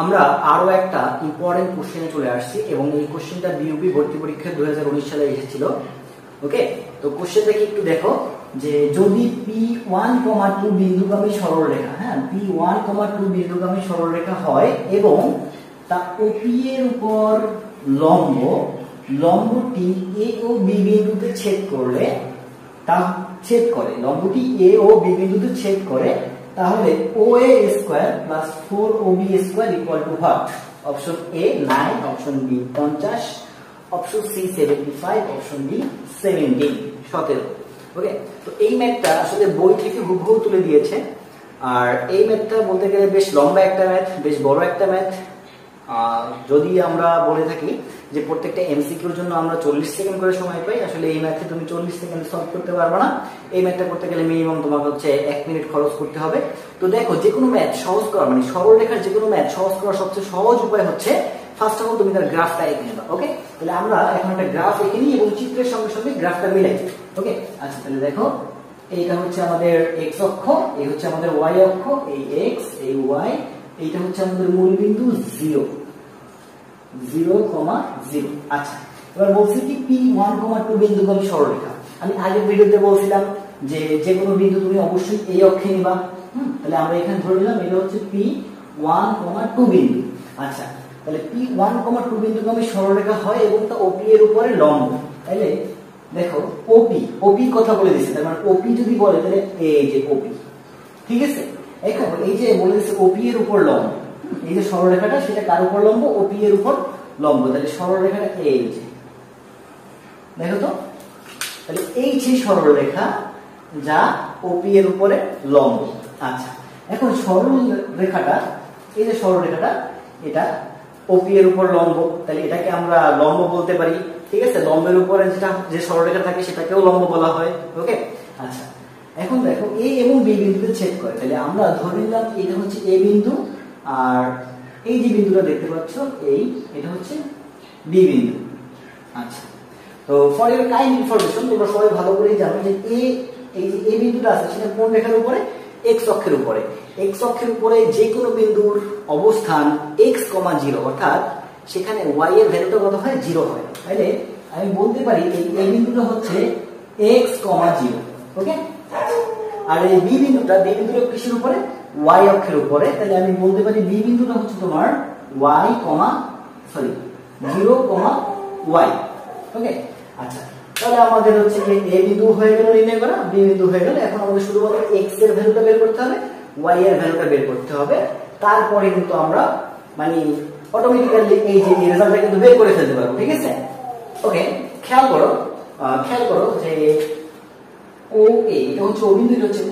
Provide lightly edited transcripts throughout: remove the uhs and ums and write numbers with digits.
আমরা আরো একটা ইম্পর্টেন্ট কোশ্চেনে চলে আসছি এবং এই কোশ্চেনটা বিইউপি ভর্তি পরীক্ষায় 2019 সালে এসেছিল। ওকে, তো কোশ্চেনটা কি একটু দেখো, যে যদি p1,2 বিন্দুগামী সরলরেখা, হ্যাঁ p1,2 বিন্দুগামী সরলরেখা হয় এবং তা OP এর উপর লম্বটি a ও b বিন্দুতে ছেদ করলে তাহলে OA square plus 4OB square equal to what? Option A 9, option B 50, option C 75, option D 17। Okay, তো এই ম্যাথটা আসলে বই থেকে হুবহু তুলে দিয়েছে। আর এই ম্যাথটা বলতে গেলে বেশ লম্বা একটা ম্যাথ, বেশ বড় একটা ম্যাথ। যদি আমরা বলে থাকি যে প্রত্যেকটা এমসিকিউর জন্য আমরা 40 সেকেন্ড করে সময় পাই, আসলে এই ম্যাথে তুমি 40 সেকেন্ডে সলভ করতে পারবে না। এই ম্যাথটা করতে গেলে মিনিমাম তোমার হচ্ছে 1 মিনিট খরচ করতে হবে। তো দেখো, যে কোনো ম্যাথ সহজ করা মানে সরলরেখার যে কোনো ম্যাথ সহজ করার সবচেয়ে সহজ উপায় হচ্ছে ফার্স্ট অফ অল তুমি তার গ্রাফটা এঁকে নেবা। ওকে, তাহলে আমরা এখন একটা গ্রাফ এঁকে নিই এবং চিত্রের সঙ্গে সঙ্গে গ্রাফটা মিলাই। ওকে, আচ্ছা তাহলে দেখো, এইটা হচ্ছে আমাদের এক্স অক্ষ, এই হচ্ছে আমাদের ওয়াই অক্ষ, এই এক্স এই ওয়াই, এইটা হচ্ছে আমাদের মূল বিন্দু 0,0। আচ্ছা, এবার বলছি কি p1,2 বিন্দুগামী সরলরেখা। আমি আগের ভিডিওতে বলছিলাম যে যে কোনো বিন্দু তুমি অবশ্যই এই অক্ষে নিবা। তাহলে আমরা এখানে ধরে নিলাম এটা হচ্ছে p1,2 বিন্দু। আচ্ছা, তাহলে p1,2 বিন্দুগামী সরলরেখা হয় এবং তা OP এর উপরে লম্ব। তাহলে দেখো OP কথা বলে দিয়েছে, তার মানে OP যদি বলে তাহলে এই যে OP, ঠিক আছে। এখন এই যে বলে দিয়েছে OP এর উপর লম্ব, এই যে সরলরেখাটা সেটা কার উপর লম্ব? OP এর উপর লম্ব। তাহলে সরলরেখাটা এই যে দেখো তো, তাহলে এই যে সরলরেখা যা OP এর উপরে লম্ব। আচ্ছা, এখন সরলরেখাটা এই যে সরলরেখাটা এটা OP এর উপর লম্ব, তাহলে এটাকে আমরা লম্ব বলতে পারি, ঠিক আছে। লম্বের উপরে যেটা যে সরলরেখা থাকে সেটাকেও লম্ব বলা হয়। ওকে, আচ্ছা এখন দেখো A এবং B বিন্দুতে ছেদ করে, তাহলে আমরা ধরে নিলাম এটা হচ্ছে A বিন্দু আর এই যে বিন্দুটা দেখতে পাচ্ছ এই এটা হচ্ছে B বিন্দু। আচ্ছা, তো ফর ইউর কাইন্ড ইনফরমেশন তোমরা সবাই ভালো করেই জানো যে এই যে A বিন্দুটা আছে সেটা কোন রেখার উপরে? এক্স অক্ষের উপরে। এক্স অক্ষের উপরে যে কোনো বিন্দুর অবস্থান x,0, অর্থাৎ সেখানে y এর ভ্যালুটা কত হয়? 0 হয়। তাহলে আমি বলতে পারি এই A বিন্দুটা হচ্ছে x,0। ওকে, আর এই b বিন্দুটা কিসের উপরে? y অক্ষের উপরে। তাহলে আমি বলতে পারি b বিন্দুটা হচ্ছে তোমার y, 0,y। ওকে, আচ্ছা তাহলে আমাদের হচ্ছে A বিন্দু হয়ে গেল নির্ণয় করা, B বিন্দু হয়ে গেল। এখন আমাদের শুধুমাত্র x এর ভ্যালুটা বের করতে হবে, y এর ভ্যালুটা বের করতে হবে, তারপরে কিন্তু আমরা মানে অটোমেটিক্যালি এই যে রেজাল্টটা কিন্তু বের করে ফেলতে পারবো, ঠিক আছে। ওকে, খেয়াল করো যে OA এটা হচ্ছে O বিন্দু, এটা হচ্ছে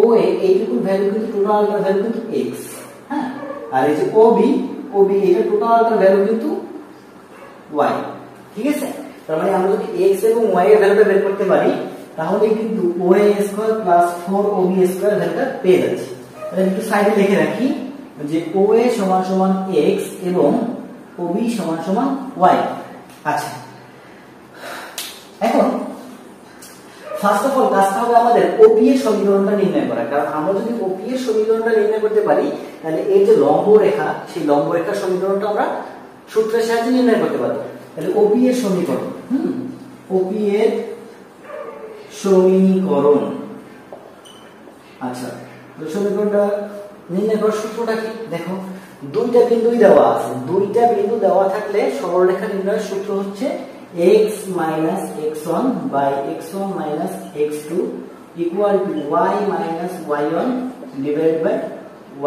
OA, এইটুকু ভ্যালু কিন্তু টোটালটার ভ্যালু কিন্তু x, হ্যাঁ। আর এই যে OB এটা টোটালটার ভ্যালু কিন্তু y, ঠিক আছে। তার মানে আমরা যদি x এবং y এর ভ্যালুটা বের করতে পারি তাহলে কিন্তু OA² + 4OB² ভ্যালুটা পেয়ে যাচ্ছি। তাহলে একটু সাইডে লিখে রাখি যে OA = x এবং OB = y। আচ্ছা, এখন ফার্স্ট অফ অল কাজটা হবে আমাদের OP এর সমীকরণটা নির্ণয় করা, কারণ আমরা যদি OP এর সমীকরণটা নির্ণয় করতে পারি তাহলে এই যে লম্ব রেখা, সেই লম্ব রেখার সমীকরণটা আমরা সূত্রের সাহায্যে নির্ণয় করতে পারবো। তাহলে OP এর সমীকরণ, OP এর সমীকরণ। আচ্ছা, সমীকরণটা নির্ণয় করার সূত্রটা কি? দেখো, দুইটা বিন্দুই দেওয়া আছে, দুইটা বিন্দু দেওয়া থাকলে সরলরেখা নির্ণয়ের সূত্র হচ্ছে x - x1 / x1 - x2 = y - y1 / y1 -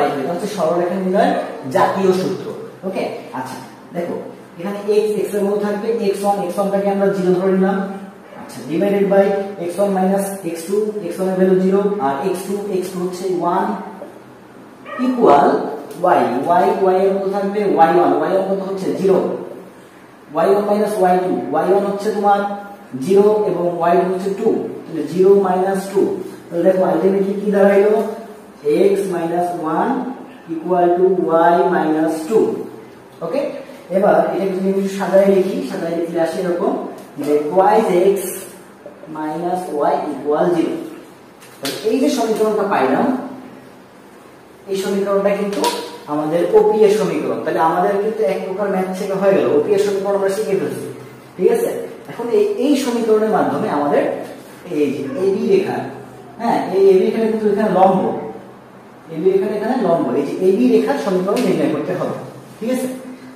y2। এটা হচ্ছে সরলরেখা নির্ণয়ের জাতীয় সূত্র। ওকে, আচ্ছা দেখো এখানে x x এর মধ্যে থাকবে x1টাকে আমরা 0 ধরে নিলাম। আচ্ছা, divided by x1 - x2, x1 এর ভ্যালু 0 আর x2 হচ্ছে 1 ইকুয়াল y এর মধ্যে থাকবে y1 কত হচ্ছে 0, y1 - y2, y1 হচ্ছে তোমার 0 এবং y2 হচ্ছে 2, তাহলে 0 - 2। তাহলে দেখো আলটিমেটলি কি দাঁড়াইলো? x - 1 = y - 2। ওকে, এবার এটাকে যদি আমি সাজায় লিখি আসে এরকম যে x - y = 0। এই যে সমীকরণটা পাইলাম এই সমীকরণটা কিন্তু আমাদের ওপিএ সমীকরণ। তাহলে আমাদের কিন্তু এক প্রকার ম্যাথ থেকে হয়ে গেল, ওপিএ সমীকরণ আমরা শিখে ফেলছি। ঠিক আছে, এখন এই সমীকরণের মাধ্যমে আমাদের এই যে এবি রেখা, হ্যাঁ এই এবি রেখা কিন্তু এখানে লম্ব, এবি রেখা এখানে লম্ব, এই যে এবি রেখার সমীকরণ নির্ণয় করতে হবে। ঠিক আছে,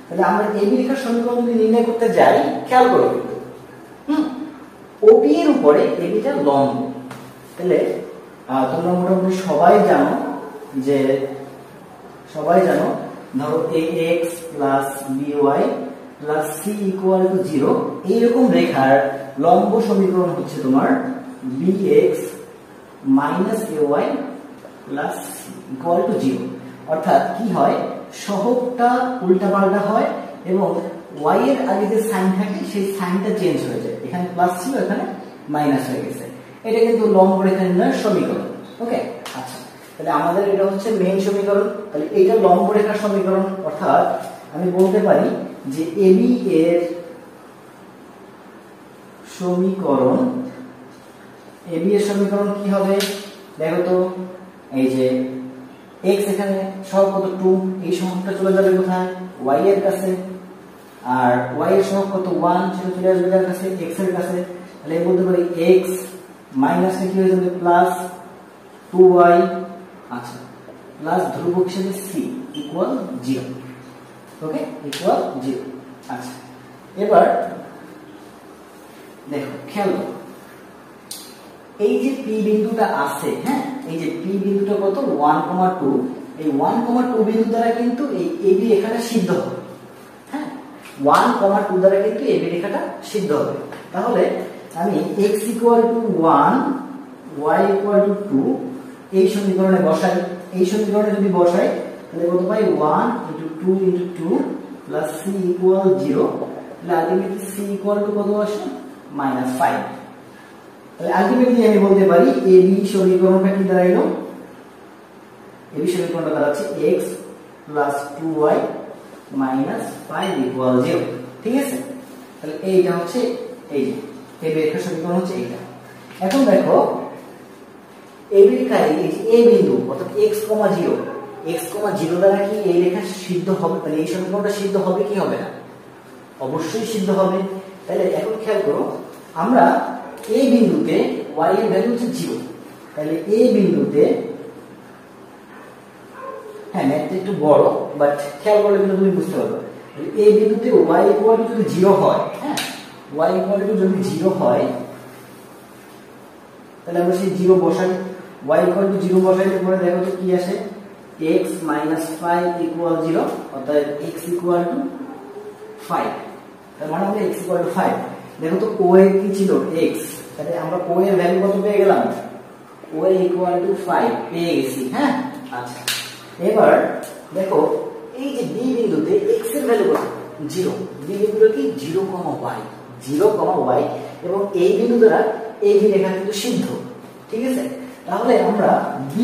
তাহলে আমরা এবি রেখার সমীকরণ যদি নির্ণয় করতে যাই, খেয়াল করো ওপি এর উপরে এবিটা লম্ব। তাহলে তোমরা মোটামুটি সবাই জানো ধরো ax plus by plus c equal to 0, এইরকম রেখার লম্ব সমীকরণ হচ্ছে তোমার bx minus ay plus c equal to 0। অর্থাৎ কি হয়, সহগটা উল্টাপাল্টা হয় এবং y এর আগে যে সাইন থাকে সেই সাইনটা চেঞ্জ হয়ে যায়, এখানে প্লাস ছিল এখানে মাইনাস হয়ে গেছে। এটা কিন্তু লম্ব রেখা নির্ণয় সমীকরণ। ওকে, আচ্ছা তাহলে আমাদের এটা হচ্ছে মেইন সমীকরণ। তাহলে এটা লম্ব রেখার সমীকরণ, অর্থাৎ আমি বলতে পারি যে এবি এর সমীকরণ, এবি এর সমীকরণ কি হবে দেখো তো, এই যে x এখানে সহগ কত 2, এই সহগটা চলে যাবে কোথায় y এর কাছে, আর y এর সহগ কত 1, সেটা চলে আসবে যার কাছে x এর কাছে। তাহলে আমি বলতে পারি x মাইনাস কি হয়ে যাবে প্লাস 2y, আচ্ছা প্লাস ধ্রুবক হিসেবে c ইকুয়াল 0। ওকে ইকুয়াল 0। আচ্ছা এবার দেখো খেয়াল করো, এই যে p বিন্দুটা আছে, হ্যাঁ এই যে p বিন্দুটা কত 1,2, এই 1,2 বিন্দু দ্বারা কিন্তু এই ab রেখাটা সিদ্ধ হবে। হ্যাঁ 1,2 দ্বারা কিন্তু ab রেখাটা সিদ্ধ হবে। তাহলে আমি x equal to 1 y equal to 2 এই সমীকরণে বসাই, এই সমীকরণে যদি বসাই তাহলে কত পাই 1 into 2 into 2 plus c equal 0, তাহলে আলটিমেটলি c equal to কত আসে -5। তাহলে আলটিমেটলি আমি বলতে পারি ab সমীকরণটা কি দাঁড়াইলো, ab সমীকরণটা দাঁড়াচ্ছে x plus 2y minus 5 equal 0। ঠিক আছে, তাহলে এইটা হচ্ছে এই এই রেখার সমীকরণ হচ্ছে এইটা। এখন দেখো এই রেখায় এই বিন্দু অর্থাৎ x, 0 দ্বারা কি এই রেখা সিদ্ধ হবে, মানে এই সমীকরণটা সিদ্ধ হবে কি হবে না? অবশ্যই সিদ্ধ হবে। তাহলে এখন খেয়াল করো, আমরা এই বিন্দুতে y এর ভ্যালু হচ্ছে 0, তাহলে এই বিন্দুতে, হ্যাঁ ম্যাথটা একটু বড় বাট খেয়াল করলে কিন্তু তুমি বুঝতে পারবে, এই বিন্দুতে y ইকুয়াল টু 0 হয়, হ্যাঁ y equal to যদি 0 হয় তাহলে আমরা সেই 0 বসাই, y equal to 0 বসাইলে পরে দেখো তো কি আসে x - 5 equal 0, অর্থাৎ x equal to 5, তার মানে আমাদের x equal to 5। দেখো তো o এর কি ছিল x, তাহলে আমরা o এর ভ্যালু কত পেয়ে গেলাম, o equal to 5 পেয়ে গেছি। হ্যাঁ আচ্ছা এবার দেখো এই যে b বিন্দুতে x এর ভ্যালু কত 0, b বিন্দুটা কি 0,y, এবং এই বিন্দু দ্বারা এই রেখা কিন্তু সিদ্ধ। ঠিক আছে, তাহলে আমরা b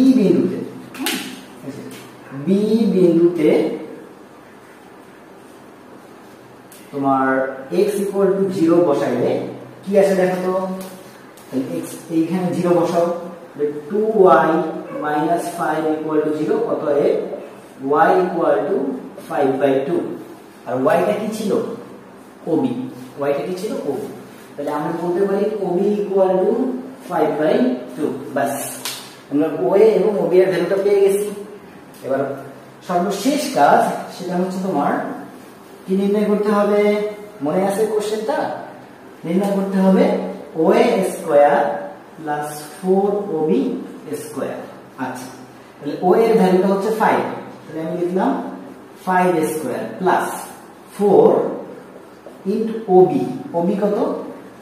বিন্দুতে তোমার x equal to 0 বসাইলে কি আসে দেখো তো, x এইখানে 0 বসাও, 2y minus 5 equal to 0, অতএব y equal to 5/2, R y টা কি ছিল ob, y কি ছিল ob, তাহলে আমরা বলতে পারি ob equal to 5/2। বাস আমরা o এবং ob এর ভ্যালুটা পেয়ে গেছি। এবার সর্বশেষ কাজ সেটা হচ্ছে তোমার কি নির্ণয় করতে হবে, মনে আছে কোশ্চেনটা, নির্ণয় করতে হবে oa² + 4ob²। আচ্ছা তাহলে o এর ভ্যালুটা হচ্ছে 5, তাহলে আমি লিখলাম 5² + 4 into ob কত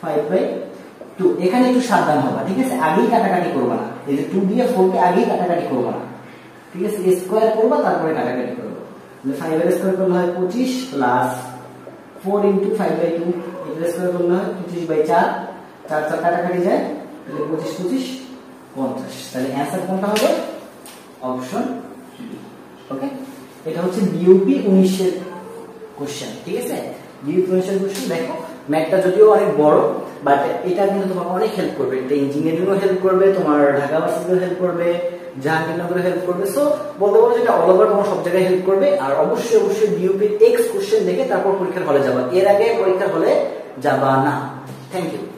5/2। এখানে একটু সাবধান হবে, ঠিক আছে, আগেই কাটাকাটি করবে না, এই যে 2 দিয়ে 4 কে আগেই কাটাকাটি করবে না, ঠিক আছে, স্কয়ার করবে তারপরে কাটাকাটি করবে। তাহলে 5 এর স্কয়ার করলে হয় 25 + 4 into 5/2, এর স্কয়ার করলে হয় 25/4, 4 4 কাটাকাটি যায়, তাহলে 25 25 50। তাহলে অ্যানসার কোনটা হবে, অপশন বি। ওকে, এটা হচ্ছে BUP 19 এর কোশ্চেন। ঠিক আছে, দেখো ম্যাথটা যদিও অনেক বড় বাট এটা কিন্তু তোমাকে অনেক হেল্প করবে, এটা ইঞ্জিনিয়ারিং হেল্প করবে, তোমার ঢাকা ভার্সিটিও হেল্প করবে, জাহাঙ্গীরনগর হেল্প করবে। সো বলতে পারো যেটা অল ওভার তোমার সব জায়গায় হেল্প করবে। আর অবশ্যই অবশ্যই বিউপির এক্স কোশ্চেন দেখে তারপর পরীক্ষার হলে যাবা, এর আগে পরীক্ষার হলে যাবা না। Thank you.